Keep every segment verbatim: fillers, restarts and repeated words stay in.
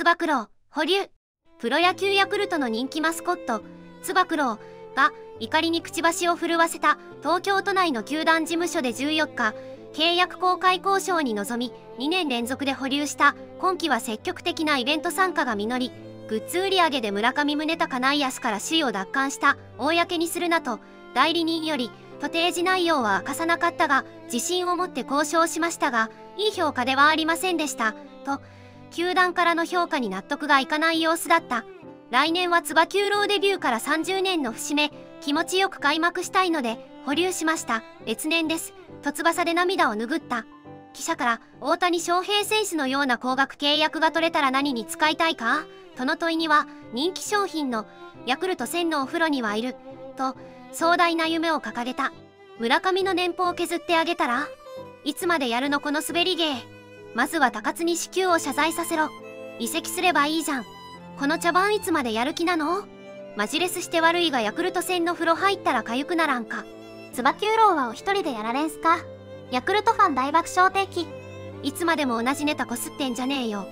つば九郎保留。プロ野球ヤクルトの人気マスコットつば九郎が怒りにくちばしを震わせた東京都内の球団事務所でじゅうよっか契約更改交渉に臨みにねん連続で保留した。今季は積極的なイベント参加が実り、グッズ売り上げで村上宗隆内野手から首位を奪還した。公にするなと代理人よりと提示内容は明かさなかったが、自信を持って交渉しましたがいい評価ではありませんでしたと、球団からの評価に納得がいかない様子だった。来年はつば九郎デビューからさんじゅうねんの節目、気持ちよく開幕したいので保留しました。別年ですと翼で涙を拭った。記者から大谷翔平選手のような高額契約が取れたら何に使いたいかとの問いには、人気商品のヤクルトせんのお風呂にはいると壮大な夢を掲げた。村上の年俸を削ってあげたら、いつまでやるのこの滑り芸。まずは高津に支給を謝罪させろ。移籍すればいいじゃん。この茶番いつまでやる気なの。マジレスして悪いがヤクルト戦の風呂入ったらかゆくならんか。つば九郎はお一人でやられんすか。ヤクルトファン大爆笑的。いつまでも同じネタこすってんじゃねえよ。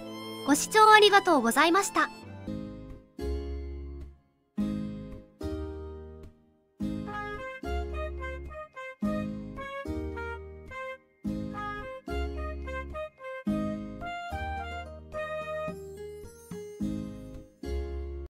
ご視聴ありがとうございました。